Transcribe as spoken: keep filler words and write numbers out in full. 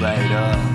later.